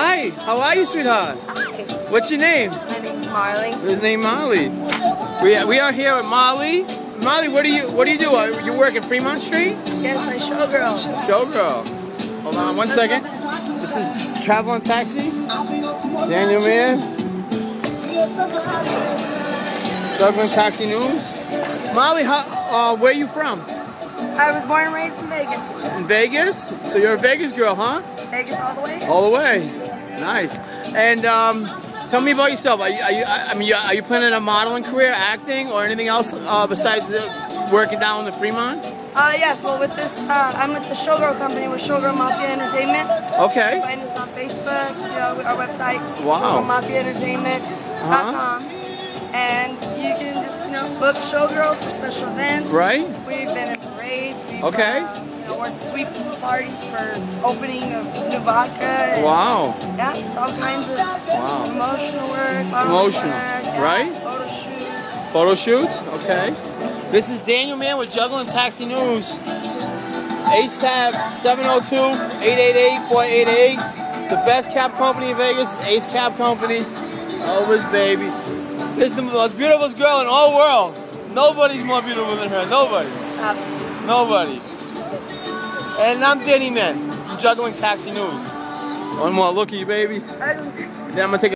Hi, how are you, sweetheart? Hi. What's your name? My name's Marley. His name Marley. We are here with Marley. Marley, what do you do? Are you work in Fremont Street? Yes, my showgirl. Showgirl. Hold on one second. This is Traveling Taxi. Daniel Mann. Juggling Taxi News. Marley, where are you from? I was born and raised in Vegas. In Vegas? So you're a Vegas girl, huh? Vegas all the way. All the way. Nice. And tell me about yourself. Are you planning a modeling career, acting, or anything else besides working down in the Fremont? Yes. Well, with this, I'm with the Showgirl Company with Showgirl Mafia Entertainment. Okay. Find us on Facebook, our website. Wow. ShowgirlMafiaEntertainment.com. And you can just book showgirls for special events. Right. We've been in parades. Okay. Worked sweep parties for opening of new vodka. And, wow. Yeah, just all kinds of emotional work. Emotional, work, right? Photo shoots. Photo shoots? Okay. Yes. This is Daniel Mann with Juggling Taxi News. Ace Cab 702-888-4888. The best cab company in Vegas, Ace Cab Company. Always, baby. This is the most beautiful girl in the whole world. Nobody's more beautiful than her. Nobody. Stop. Nobody. And I'm Danny Mann from Juggling Taxi News. One more looky, baby. Then I'm gonna take a